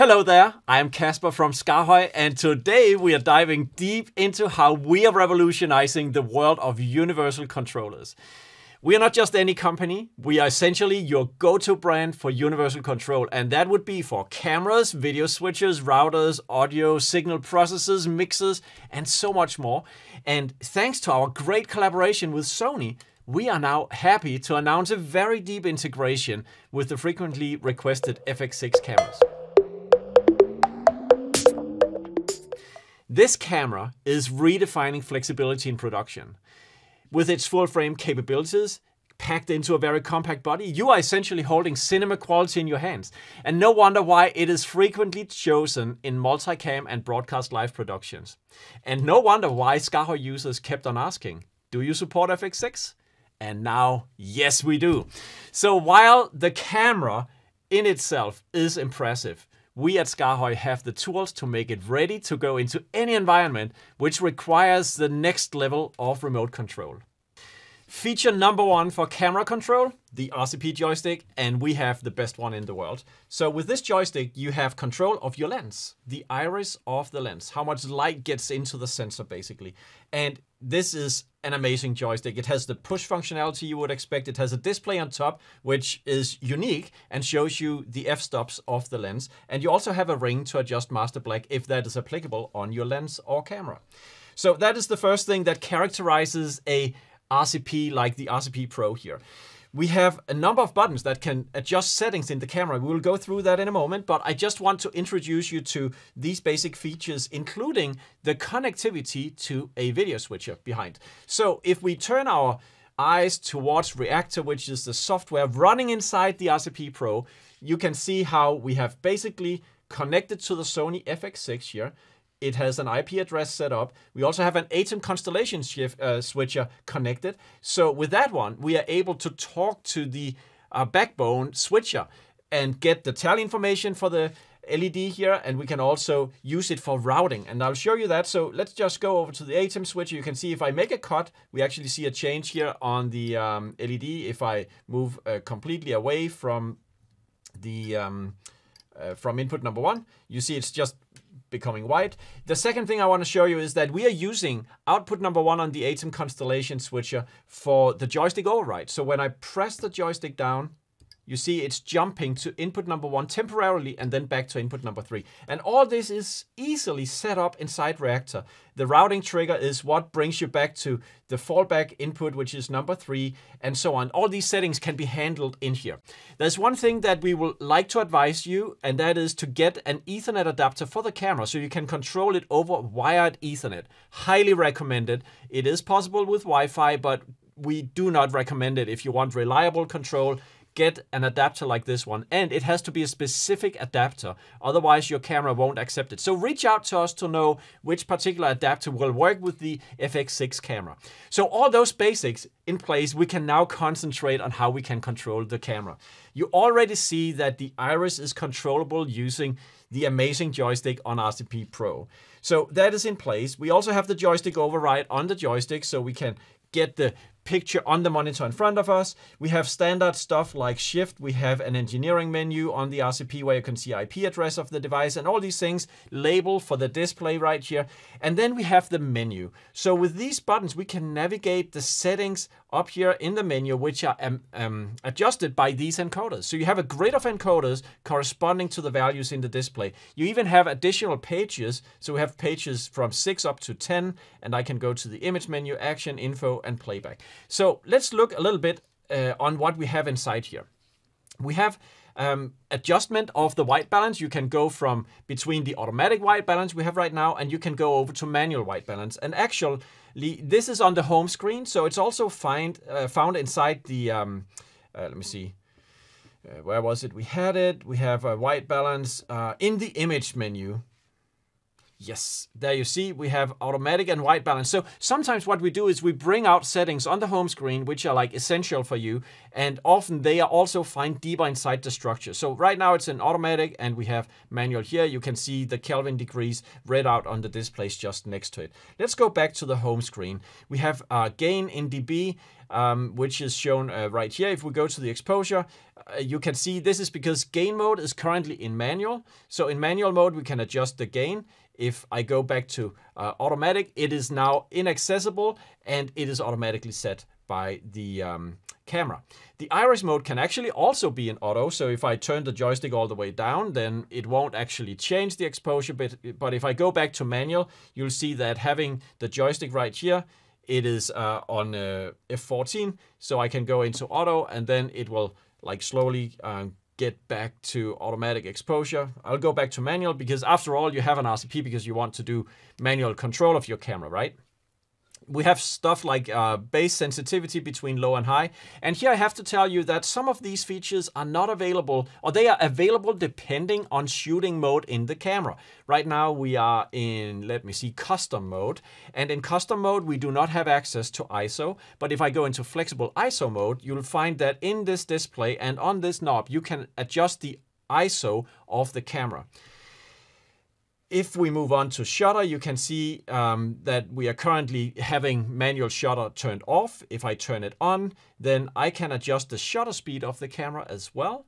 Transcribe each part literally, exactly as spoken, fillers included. Hello there, I am Kasper from SKAARHOJ, and today we are diving deep into how we are revolutionizing the world of universal controllers. We are not just any company, we are essentially your go-to brand for universal control, and that would be for cameras, video switches, routers, audio, signal processors, mixers, and so much more. And thanks to our great collaboration with Sony, we are now happy to announce a very deep integration with the frequently requested F X six cameras. This camera is redefining flexibility in production. With its full-frame capabilities packed into a very compact body, you are essentially holding cinema quality in your hands. And no wonder why it is frequently chosen in multicam and broadcast live productions. And no wonder why SKAARHOJ users kept on asking, do you support F X six? And now, yes we do. So while the camera in itself is impressive, we at SKAARHOJ have the tools to make it ready to go into any environment which requires the next level of remote control. Feature number one for camera control, the R C P joystick, and we have the best one in the world. So with this joystick, you have control of your lens, the iris of the lens, how much light gets into the sensor basically. And this is an amazing joystick. It has the push functionality you would expect. It has a display on top, which is unique and shows you the f-stops of the lens. And you also have a ring to adjust master black if that is applicable on your lens or camera. So that is the first thing that characterizes a R C P like the R C P Pro here. We have a number of buttons that can adjust settings in the camera. We will go through that in a moment, but I just want to introduce you to these basic features, including the connectivity to a video switcher behind. So if we turn our eyes towards Reactor, which is the software running inside the R C P Pro, you can see how we have basically connected to the Sony F X six here. It has an I P address set up. We also have an ATEM constellation shift, uh, switcher connected. So with that one, we are able to talk to the uh, backbone switcher and get the tally information for the L E D here, and we can also use it for routing. And I'll show you that. So let's just go over to the ATEM switcher. You can see if I make a cut, we actually see a change here on the um, L E D. If I move uh, completely away from the um, uh, from input number one, you see it's just becoming white. The second thing I want to show you is that we are using output number one on the ATEM constellation switcher for the joystick override. So when I press the joystick down, you see it's jumping to input number one temporarily and then back to input number three. And all this is easily set up inside Reactor. The routing trigger is what brings you back to the fallback input, which is number three, and so on. All these settings can be handled in here. There's one thing that we will like to advise you, and that is to get an Ethernet adapter for the camera so you can control it over wired Ethernet. Highly recommended. It is possible with Wi-Fi, but we do not recommend it if you want reliable control. Get an adapter like this one, and it has to be a specific adapter, otherwise your camera won't accept it. So reach out to us to know which particular adapter will work with the F X six camera. So all those basics in place, we can now concentrate on how we can control the camera. You already see that the iris is controllable using the amazing joystick on R C P Pro. So that is in place. We also have the joystick override on the joystick, so we can get the picture on the monitor in front of us. We have standard stuff like shift. We have an engineering menu on the R C P where you can see I P address of the device and all these things, label for the display right here. And then we have the menu. So with these buttons, we can navigate the settings up here in the menu, which are um, um, adjusted by these encoders. So you have a grid of encoders corresponding to the values in the display. You even have additional pages. So we have pages from six up to ten, and I can go to the image menu, action, info, and playback. So let's look a little bit uh, on what we have inside here. We have um, adjustment of the white balance. You can go from between the automatic white balance we have right now, and you can go over to manual white balance. And actually, this is on the home screen, so it's also find, uh, found inside the, um, uh, let me see, uh, where was it? We had it, we have a white balance uh, in the image menu. Yes, there you see, we have automatic and white balance. So sometimes what we do is we bring out settings on the home screen, which are like essential for you. And often they are also find deeper inside the structure. So right now it's an automatic and we have manual here. You can see the Kelvin degrees read out on the displays just next to it. Let's go back to the home screen. We have our gain in dB. Um, which is shown uh, right here. If we go to the exposure, uh, you can see this is because gain mode is currently in manual. So in manual mode, we can adjust the gain. If I go back to uh, automatic, it is now inaccessible and it is automatically set by the um, camera. The iris mode can actually also be in auto. So if I turn the joystick all the way down, then it won't actually change the exposure bit. But if I go back to manual, you'll see that having the joystick right here, it is uh, on uh, F fourteen, so I can go into auto and then it will like slowly um, get back to automatic exposure. I'll go back to manual because after all you have an R C P because you want to do manual control of your camera, right? We have stuff like uh, base sensitivity between low and high. And here I have to tell you that some of these features are not available, or they are available depending on shooting mode in the camera. Right now we are in, let me see, custom mode. And in custom mode, we do not have access to I S O. But if I go into flexible I S O mode, you'll find that in this display and on this knob, you can adjust the I S O of the camera. If we move on to shutter, you can see um, that we are currently having manual shutter turned off. If I turn it on, then I can adjust the shutter speed of the camera as well.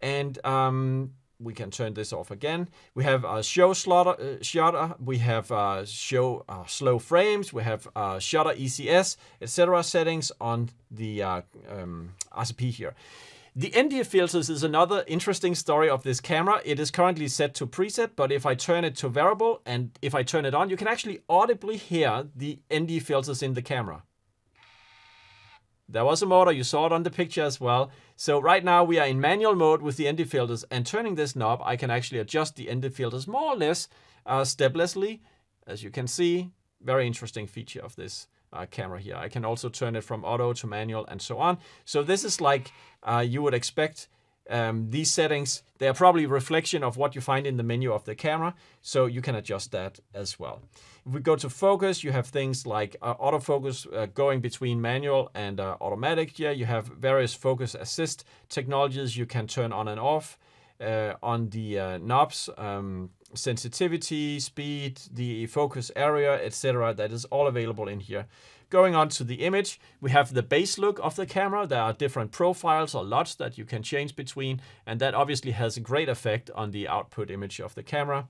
And um, we can turn this off again. We have uh, show slaughter, uh, shutter, we have uh, show uh, slow frames, we have uh, shutter E C S, et cetera settings on the uh, um, R C P here. The N D filters is another interesting story of this camera. It is currently set to preset, but if I turn it to variable and if I turn it on, you can actually audibly hear the N D filters in the camera. There was a motor, you saw it on the picture as well. So right now we are in manual mode with the N D filters, and turning this knob, I can actually adjust the N D filters more or less uh, steplessly. As you can see, very interesting feature of this Uh, camera here. I can also turn it from auto to manual and so on. So this is like uh, you would expect. Um, these settings, they are probably a reflection of what you find in the menu of the camera. So you can adjust that as well. If we go to focus, you have things like uh, autofocus uh, going between manual and uh, automatic here. You have various focus assist technologies you can turn on and off. Uh, on the uh, knobs, um, sensitivity, speed, the focus area, et cetera. That is all available in here. Going on to the image, we have the base look of the camera. There are different profiles or LUTs that you can change between, and that obviously has a great effect on the output image of the camera.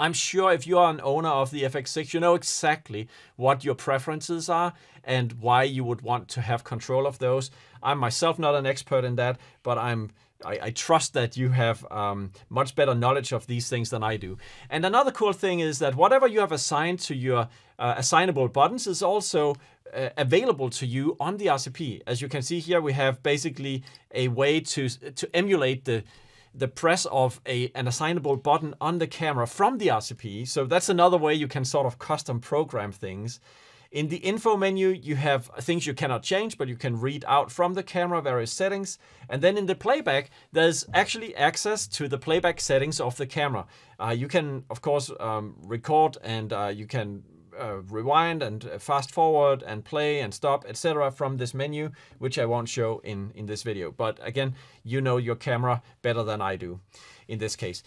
I'm sure if you are an owner of the F X six, you know exactly what your preferences are and why you would want to have control of those. I'm myself not an expert in that, but I'm I, I trust that you have um, much better knowledge of these things than I do. And another cool thing is that whatever you have assigned to your uh, assignable buttons is also uh, available to you on the R C P. As you can see here, we have basically a way to, to emulate the the press of a, an assignable button on the camera from the R C P. So that's another way you can sort of custom program things. In the info menu, you have things you cannot change, but you can read out from the camera various settings. And then in the playback, there's actually access to the playback settings of the camera. Uh, you can, of course, um, record and uh, you can uh, rewind and fast forward and play and stop, et cetera from this menu, which I won't show in, in this video. But again, you know your camera better than I do in this case.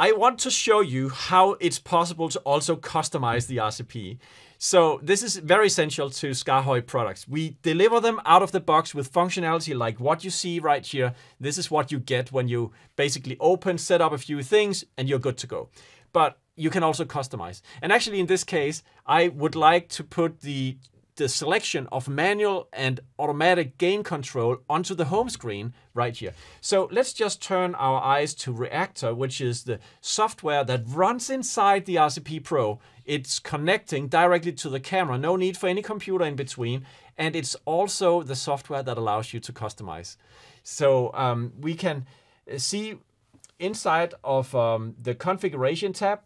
I want to show you how it's possible to also customize the R C P. So this is very essential to SKAARHOJ products. We deliver them out of the box with functionality like what you see right here. This is what you get when you basically open, set up a few things, and you're good to go. But you can also customize. And actually in this case, I would like to put the, the selection of manual and automatic gain control onto the home screen right here. So let's just turn our eyes to Reactor, which is the software that runs inside the R C P Pro. It's connecting directly to the camera, no need for any computer in between. And it's also the software that allows you to customize. So um, we can see inside of um, the configuration tab,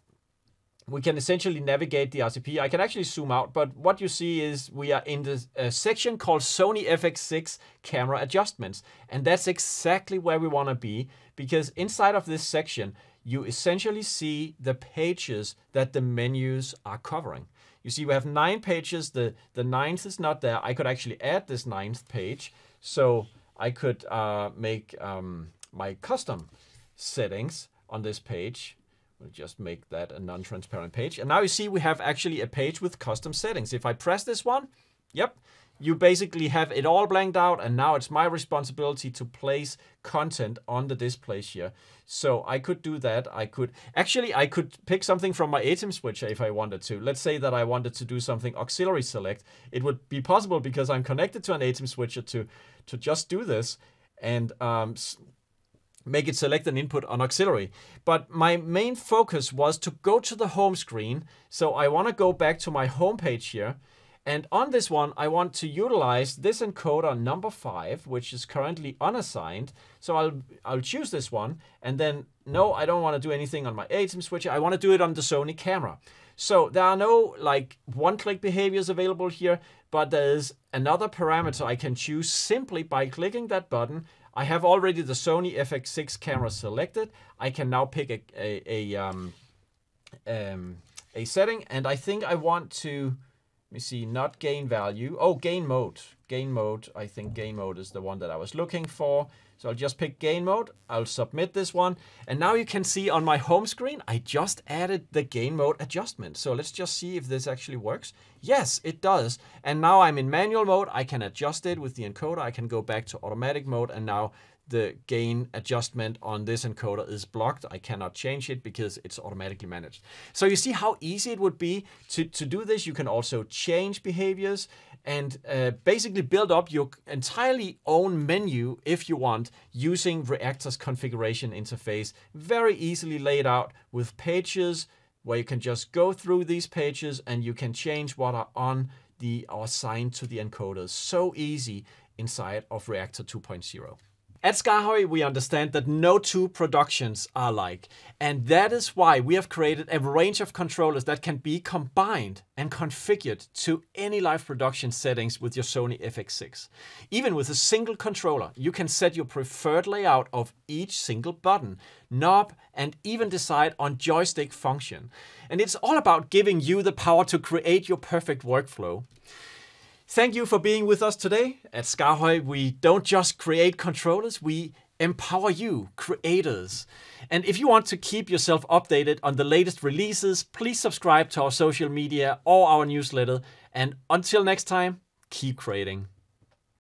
we can essentially navigate the R C P. I can actually zoom out, but what you see is we are in this uh, section called Sony F X six Camera Adjustments. And that's exactly where we want to be, because inside of this section, you essentially see the pages that the menus are covering. You see, we have nine pages. The, the ninth is not there. I could actually add this ninth page. So I could uh, make um, my custom settings on this page. We'll just make that a non-transparent page. And now you see we have actually a page with custom settings. If I press this one, yep, you basically have it all blanked out. And now it's my responsibility to place content on the displays here. So I could do that. I could actually, I could pick something from my ATEM switcher if I wanted to. Let's say that I wanted to do something auxiliary select. It would be possible because I'm connected to an ATEM switcher to, to just do this and um, make it select an input on auxiliary. But my main focus was to go to the home screen. So I want to go back to my home page here. And on this one, I want to utilize this encoder number five, which is currently unassigned. So I'll, I'll choose this one. And then, no, I don't want to do anything on my ATEM switcher. I want to do it on the Sony camera. So there are no like one-click behaviors available here, but there is another parameter I can choose simply by clicking that button. I have already the Sony F X six camera selected. I can now pick a, a, a, um, um, a setting. And I think I want to... Let me see, not gain value. Oh, gain mode. Gain mode. I think gain mode is the one that I was looking for. So I'll just pick gain mode. I'll submit this one. And now you can see on my home screen, I just added the gain mode adjustment. So let's just see if this actually works. Yes, it does. And now I'm in manual mode. I can adjust it with the encoder. I can go back to automatic mode. And now the gain adjustment on this encoder is blocked. I cannot change it because it's automatically managed. So you see how easy it would be to, to do this. You can also change behaviors and uh, basically build up your entirely own menu if you want using Reactor's configuration interface. Very easily laid out with pages where you can just go through these pages and you can change what are on the or assigned to the encoders. So easy inside of Reactor two point oh. At SKAARHOJ, we understand that no two productions are alike, and that is why we have created a range of controllers that can be combined and configured to any live production settings with your Sony F X six. Even with a single controller, you can set your preferred layout of each single button, knob, and even decide on joystick function. And it's all about giving you the power to create your perfect workflow. Thank you for being with us today. At SKAARHOJ, we don't just create controllers, we empower you, creators. And if you want to keep yourself updated on the latest releases, please subscribe to our social media or our newsletter. And until next time, keep creating.